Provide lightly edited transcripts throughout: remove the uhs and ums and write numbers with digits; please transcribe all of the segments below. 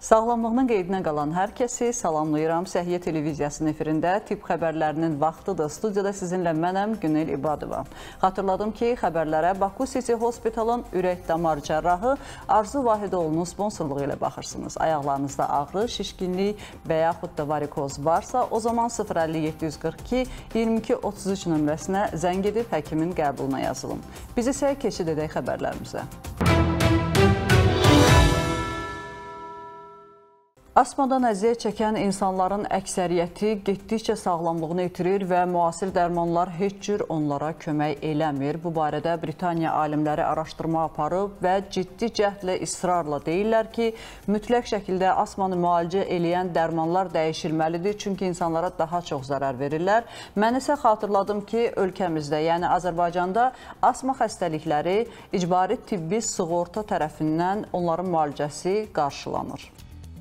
Sağlamlığının qeydinə qalan hər kəsi salamlayıram. Səhiyyə televiziyasının efirində tibb xəbərlərinin vaxtıdır. Studiyada sizinlə mənəm Günəl İbadıva. Xatırladım ki, xəbərlərə Baku City Hospitalın ürək-damar cərrahı Arzu Vahidoğlunun sponsorluğu ilə baxırsınız. Ayaqlarınızda ağrı, şişkinlik və yaxud da varikoz varsa, o zaman 050-742-2233 nömrəsinə zəng edib həkimin qəbuluna yazılın. Biz isə keçid edək xəbərlərimizə. Asmadan əziyyət çəkən insanların əksəriyyəti getdikcə sağlamlığını itirir və müasir dərmanlar heç cür onlara kömək eləmir. Bu barədə Britaniya alimləri araşdırma aparıb və ciddi cəhdlə israrla deyirlər ki, mütləq şəkildə asmanı müalicə eləyən dərmanlar dəyişilməlidir, çünki insanlara daha çox zərər verirlər. Mən isə xatırladım ki, ölkəmizdə, yəni Azərbaycanda asma xəstəlikləri icbari tibbi sığorta tərəfindən onların müalicəsi qarşılanır.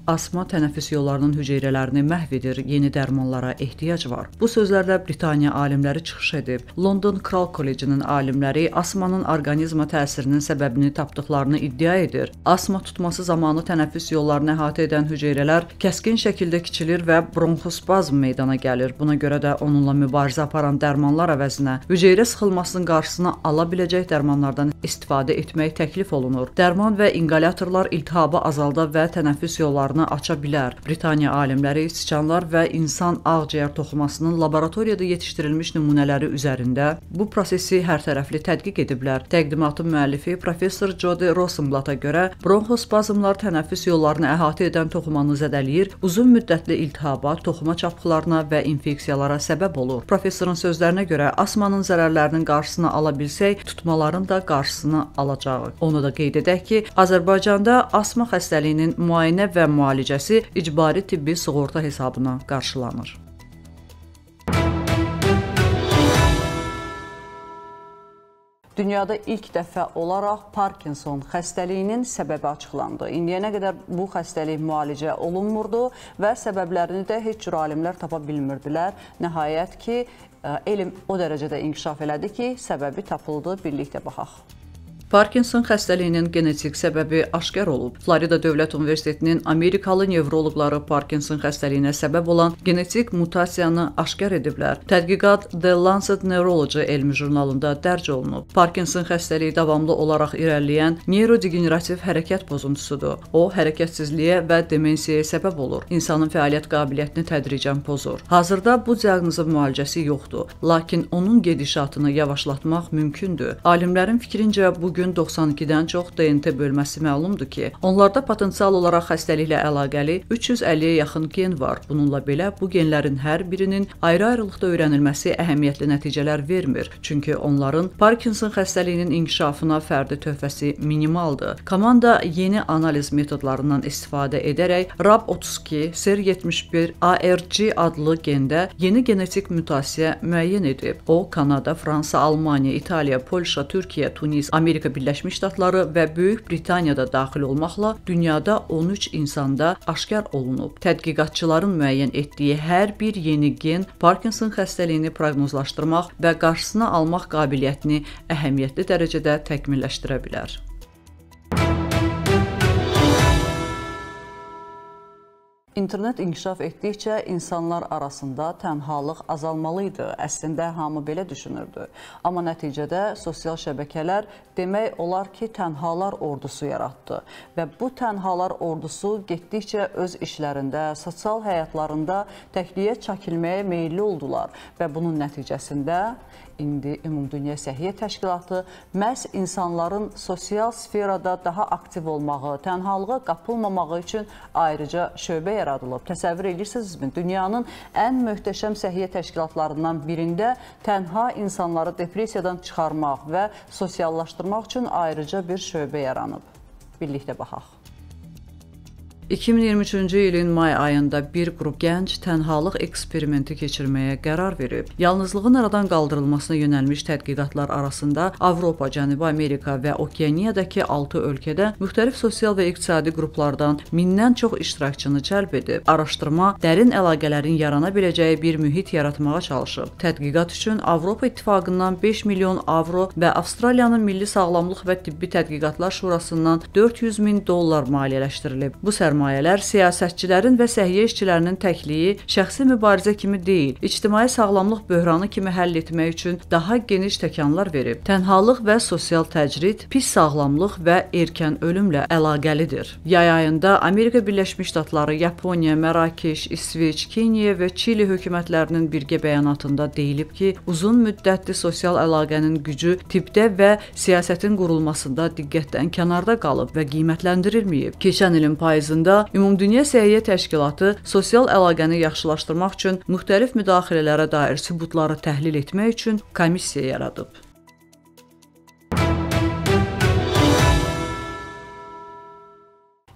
Asma tənəffüs yollarının hüceyrələrini məhv edir, yeni dərmanlara ehtiyac var. Bu sözlərlə Britaniya alimləri çıxış edib. London Kral Kolejinin alimləri asmanın orqanizma təsirinin səbəbini tapdıqlarını iddia edir. Asma tutması zamanı tənəffüs yollarını əhatə edən hüceyrələr kəskin şəkildə kiçilir və bronxospazm meydana gəlir. Buna görə də onunla mübarizə aparan dərmanlar əvəzinə hüceyrə sıxılmasının qarşısını ala biləcək dərmanlardan istifadə etmək təklif olunur. Dərman və inqalyatorlar iltihabı azalda və tənəffüs yollarını aça bilər. Britaniya alimləri siçanlar və insan ağciyər toxumasının laboratoriyada yetişdirilmiş nümunələri üzərində bu prosesi hər tərəfli tədqiq ediblər. Təqdimatın müəllifi Prof. Jody Rosenblada görə bronxospazmlar tənəffüs yollarını əhatə edən toxumanı zədələyir, uzun müddətli iltihaba, toxuma çapxılarına və infeksiyalara səbəb olur. Professorun sözlərinə görə asmanın zərərlərinin qarşısını ala bilsək, tutmaların da qarşısını alacağıq. Onu da qeyd edək ki, Azərbaycanda asma xəstəliyinin müayinə və müalicəsi icbari tibbi sığorta hesabına qarşılanır. Dünyada ilk dəfə olaraq Parkinson xəstəliyinin səbəbi açıqlandı. İndiyənə qədər bu xəstəlik müalicə olunmurdu və səbəblərini də heç cür alimlər tapa bilmirdilər. Nəhayət ki, elm o dərəcədə inkişaf elədi ki, səbəbi tapıldı. Birlikdə baxaq. Parkinson xəstəliyinin genetik səbəbi aşkar olub. Florida Dövlət Üniversitetinin Amerikalı nevroloqları Parkinson xəstəliyinə səbəb olan genetik mutasiyanı aşkar ediblər. Tədqiqat The Lancet Neuroloji elmi jurnalında dərc olunub. Parkinson xəstəliyi davamlı olaraq irəliləyən neyrodegenerativ hərəkət pozuntusudur. O, hərəkətsizliyə və demensiyaya səbəb olur. İnsanın fəaliyyət qabiliyyətini tədricən pozur. Hazırda bu diaqnozun müalicəsi yoxdur, lakin onun gedişatını yavaşlatmaq mümkündür. Alimlərin fikrincə bu gün 92-dən çox DNT bölməsi məlumdur ki, onlarda potensial olaraq xəstəliklə əlaqəli 350-yə yaxın gen var. Bununla belə, bu genlərin hər birinin ayrı-ayrılıqda öyrənilməsi əhəmiyyətli nəticələr vermir. Çünki onların Parkinson xəstəliyinin inkişafına fərdi töhfəsi minimaldır. Komanda yeni analiz metodlarından istifadə edərək RAB32, SER71, ARG adlı gendə yeni genetik mutasiya müəyyən edib. O, Kanada, Fransa, Almaniya, İtaliya, Polşa, Türkiyə, Tunis, Amerika Birləşmiş Ştatları və Böyük Britaniyada daxil olmaqla dünyada 13 insanda aşkar olunub. Tədqiqatçıların müəyyən etdiyi hər bir yeni gen Parkinson xəstəliyini proqnozlaşdırmaq və qarşısına almaq qabiliyyətini əhəmiyyətli dərəcədə təkmilləşdirə bilər. İnternet inkişaf etdikcə insanlar arasında tənhalıq azalmalıydı. Əslində hamı belə düşünürdü. Amma nəticədə sosial şəbəkələr demək olar ki, tənhalar ordusu yaratdı. Və bu tənhalar ordusu getdikcə öz işlərində, sosial həyatlarında təkliyə çəkilməyə meyilli oldular. Və bunun nəticəsində indi Ümumdünya Səhiyyə Təşkilatı məhz insanların sosial sferada daha aktiv olmağı, tənhalığa qapılmamağı üçün ayrıca şöbə yaradılıb. Təsəvvür edirsinizmi? Dünyanın ən möhtəşəm səhiyyə təşkilatlarından birində tənha insanları depressiyadan çıxarmaq və sosiallaşdırmaq üçün ayrıca bir şöbə yaranıb. Birlikdə baxaq. 2023-cü ilin may ayında bir qrup gənc tənhalıq eksperimenti keçirməyə qərar verib. Yalnızlığın aradan qaldırılmasına yönəlmiş tədqiqatlar arasında Avropa, Cənubi Amerika və Okeaniyadakı 6 ölkədə müxtəlif sosial və iqtisadi qruplardan 1000-dən çox iştirakçını cəlb edib. Araşdırma dərin əlaqələrin yarana biləcəyi bir mühit yaratmağa çalışıb. Tədqiqat üçün Avropa İttifaqından 5 milyon avro və Avstraliyanın Milli Sağlamlıq və Tibbi Tədqiqatlar Şurasından 400 min dollar maliyyələşdirilib. Bu sərmayə Sərmayələr siyasətçilərin və səhiyyə işçilərinin təkliyi şəxsi mübarizə kimi deyil, ictimai sağlamlıq böhranı kimi həll etmək üçün daha geniş təkanlar verib. Tənhalıq və sosial təcrid, pis sağlamlıq və erkən ölümlə əlaqəlidir. Yay ayında Amerika Birləşmiş Ştatları, Yaponiya, Mərakeş, İsveç, Kenya və Çili hökumətlərinin birgə bəyanatında deyilib ki, uzun müddətli sosial əlaqənin gücü tipdə və siyasətin qurulmasında diqqətdən kənarda qalıb və qiymətləndirilməyib. Keçən ilin payızında Ümumdünya Səhiyyə Təşkilatı sosial əlaqəni yaxşılaşdırmaq üçün müxtəlif müdaxilələrə dair sübutları təhlil etmək üçün komissiya yaradıb.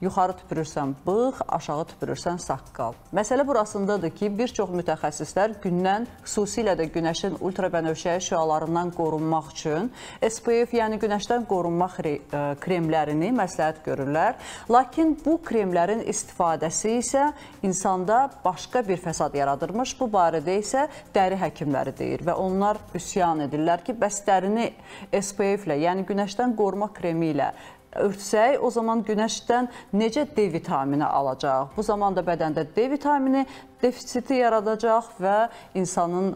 Yuxarı tüpürürsən bığ, aşağı tüpürürsən saqqal. Məsələ burasındadır ki, bir çox mütəxəssislər gündən, xüsusilə də günəşin ultrabənövşəyi şüalarından qorunmaq üçün SPF, yəni günəşdən qorunma kremlərini məsləhət görürlər. Lakin bu kremlərin istifadəsi isə insanda başqa bir fəsad yaradırmış. Bu barədə isə dəri həkimləri deyir və onlar üsyan edirlər ki, bəs dərini SPF ilə, yəni günəşdən qorunma kremi ilə örtsək, o zaman günəşdən necə D vitamini alacaq? Bu zaman da bədəndə D vitamini defisiti yaradacaq və insanın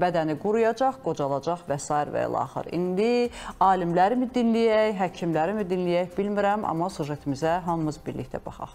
bədəni quruyacaq, qocalacaq və s. və ilaxır. İndi alimləri mi dinləyək, həkimləri mi dinləyək bilmirəm, amma sujetimizə hamımız birlikdə baxaq.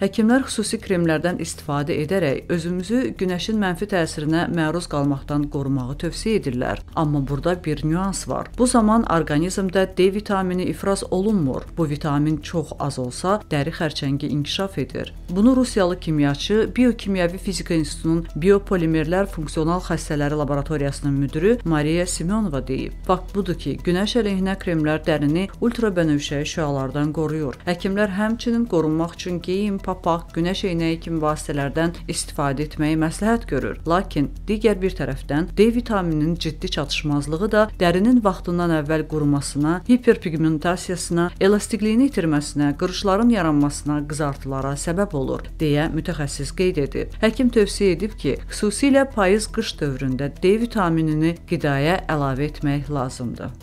Həkimlər xüsusi kremlərdən istifadə edərək özümüzü günəşin mənfi təsirinə məruz qalmaqdan qorumağı tövsiyə edirlər. Amma burada bir nüans var. Bu zaman orqanizmdə D vitamini ifraz olunmur. Bu vitamin çox az olsa, dəri xərçəngi inkişaf edir. Bunu Rusiyalı kimyaçı, Biokimiyəvi Fizika İnstitutunun biopolimerlər funksional xəstələri laboratoriyasının müdürü Maria Simenova deyib. Fakt budur ki, günəş əleyhinə kremlər dərini ultrabənövşəyi şüalardan qoruyur. Həkimlər həmçinin qorunmaq üçün geyim, papaq, günəş eynəyi kimi vasitələrdən istifadə etməyi məsləhət görür. Lakin digər bir tərəfdən D vitamininin ciddi çatışmazlığı da dərinin vaxtından əvvəl qurumasına, hiperpigmentasiyasına, elastikliyini itirməsinə, qırışların yaranmasına, qızartılara səbəb olur, deyə mütəxəssis qeyd edib. Həkim tövsiyə edib ki, xüsusilə payız-qış dövründə D vitaminini qidaya əlavə etmək lazımdır.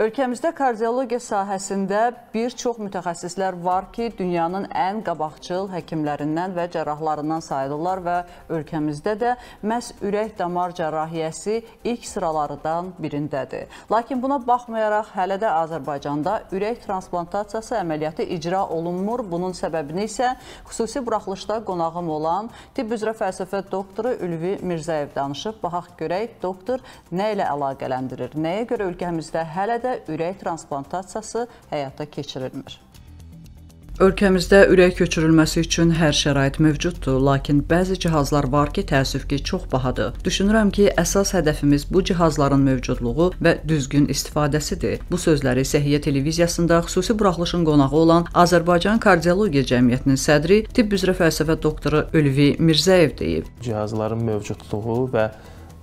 Ölkəmizdə kardiyologiya sahəsində bir çox mütəxəssislər var ki, dünyanın ən qabaqcıl həkimlərindən və cərrahlarından sayılırlar və ölkəmizdə də məhz ürək damar cərrahiyyəsi ilk sıralardan birindədir. Lakin buna baxmayaraq hələ də Azərbaycanda ürək transplantasiyası əməliyyatı icra olunmur. Bunun səbəbini isə xüsusi buraxılışda qonağım olan tibb üzrə fəlsəfə doktoru Ülvi Mirzəyev danışıb. Baxaq görək, doktor nə ilə əlaqələndirir? Nəyə görə ölkəmizdə hələ də ürək transplantasiyası həyata keçirilmir? Ölkəmizdə ürək köçürülməsi üçün hər şərait mövcuddur, lakin bəzi cihazlar var ki, təəssüf ki, çox bahadır. Düşünürəm ki, əsas hədəfimiz bu cihazların mövcudluğu və düzgün istifadəsidir. Bu sözləri Səhiyyə Televiziyasında xüsusi buraxılışın qonağı olan Azərbaycan Kardiyologiya Cəmiyyətinin sədri, tibb üzrə fəlsəfə doktoru Ülvi Mirzəyev deyib. Cihazların mövcudluğu və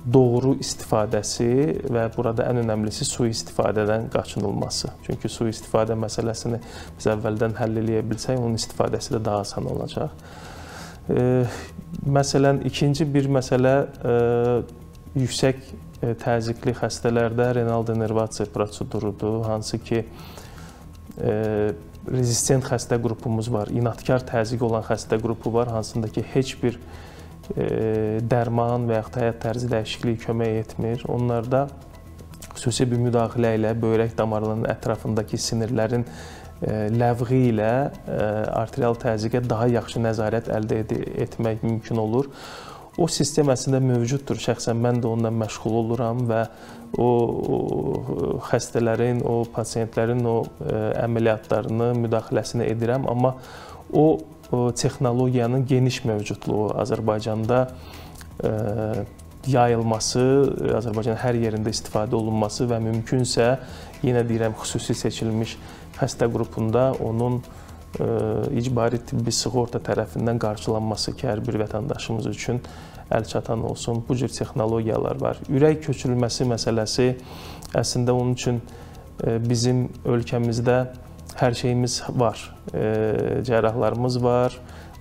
doğru istifadəsi və burada ən önəmlisi sui-istifadədən qaçınılması. Çünki sui-istifadə məsələsini biz əvvəldən həll eləyə bilsək, onun istifadəsi də daha asan olacaq. Məsələn, ikinci bir məsələ yüksək təzyiqli xəstələrdə renal denervasiya prosedurudur, hansı ki, rezistent xəstə qrupumuz var, inadkar təzyiq olan xəstə qrupu var, hansındakı heç bir dərman və yaxud həyat tərzi dəyişikliyi kömək etmir. Onlarda xüsusi bir müdaxilə ilə böyrək damarlarının ətrafındakı sinirlərin ləğvi ilə arterial təzyiqə daha yaxşı nəzarət əldə etmək mümkün olur. O sistem əslində mövcuddur. Şəxsən mən də ondan məşğul oluram və o xəstələrin, o pasientlərin o əməliyyatlarını, müdaxiləsini edirəm, amma o texnologiyanın geniş mövcudluğu Azərbaycanda yayılması, Azərbaycanın hər yerində istifadə olunması və mümkünsə, yenə deyirəm, xüsusi seçilmiş xəstə qrupunda onun icbari tibbi sığorta tərəfindən qarşılanması ki, hər bir vətəndaşımız üçün əl çatan olsun. Bu cür texnologiyalar var. Ürək köçürülməsi məsələsi əslində onun üçün bizim ölkəmizdə hər şeyimiz var, cərrahlarımız var,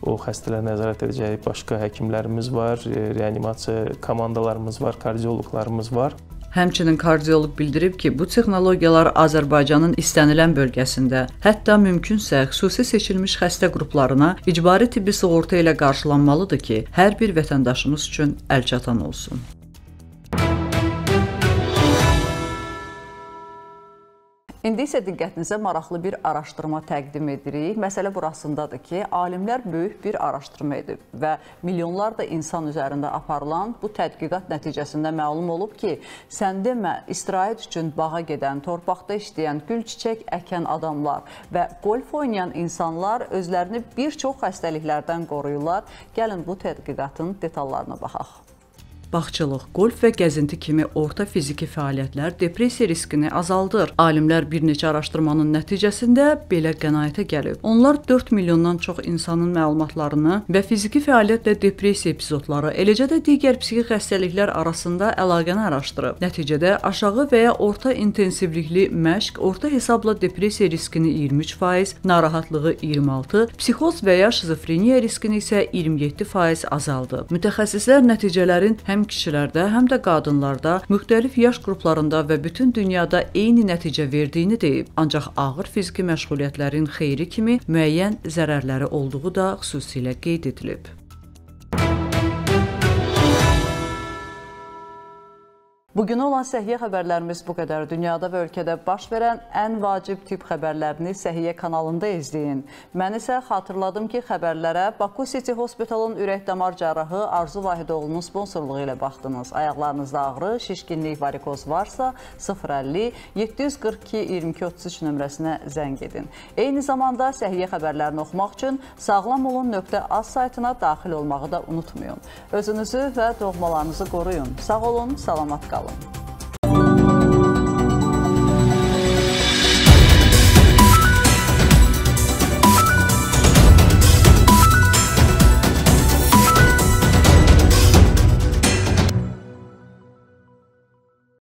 o xəstələrə nəzarət edəcək başqa həkimlərimiz var, reanimasiya komandalarımız var, kardiyoloqlarımız var. Həmçinin kardiyoloq bildirib ki, bu texnologiyalar Azərbaycanın istənilən bölgəsində, hətta mümkünsə xüsusi seçilmiş xəstə qruplarına icbari tibbi sığorta ilə qarşılanmalıdır ki, hər bir vətəndaşımız üçün əlçatan olsun. İndi isə diqqətinizə maraqlı bir araşdırma təqdim edirik. Məsələ burasındadır ki, alimlər böyük bir araşdırma edib və milyonlarla insan üzərində aparılan bu tədqiqat nəticəsində məlum olub ki, sən demə, istirahət üçün bağa gedən, torpaqda işləyən, gül çiçək əkən adamlar və qolf oynayan insanlar özlərini bir çox xəstəliklərdən qoruyurlar. Gəlin bu tədqiqatın detallarına baxaq. Bağçılıq, qolf və gəzinti kimi orta fiziki fəaliyyətlər depressiya riskini azaldır. Alimlər bir neçə araşdırmanın nəticəsində belə qənaətə gəlib. Onlar 4 milyondan çox insanın məlumatlarını və fiziki fəaliyyətlə depressiya epizodları, eləcə də digər psixi xəstəliklər arasında əlaqəni araşdırıb. Nəticədə aşağı və ya orta intensivlikli məşq orta hesabla depressiya riskini 23%, narahatlığı 26%, psixoz və ya şizofreniya riskini isə 27% azaldı. Mütəxəssislər nəticələrin həm kişilərdə, həm də qadınlarda, müxtəlif yaş qruplarında və bütün dünyada eyni nəticə verdiyini deyib. Ancaq ağır fiziki məşğuliyyətlərin xeyri kimi müəyyən zərərləri olduğu da xüsusilə qeyd edilib. Bugün olan səhiyyə xəbərlərimiz bu qədər. Dünyada və ölkədə baş verən ən vacib tibb xəbərlərini səhiyyə kanalında izləyin. Mən isə xatırladım ki, xəbərlərə Baku City Hospitalın ürək-damar cərrahı Arzu Vahidoğlunun sponsorluğu ilə baxdınız. Ayaqlarınızda ağrı, şişkinlik, varikoz varsa 050-742-2233 nömrəsinə zəng edin. Eyni zamanda səhiyyə xəbərlərini oxumaq üçün sağlamolun.az saytına daxil olmağı da unutmayın. Özünüzü və doğmalarınızı qoruyun. Sağ olun, salamat qalın.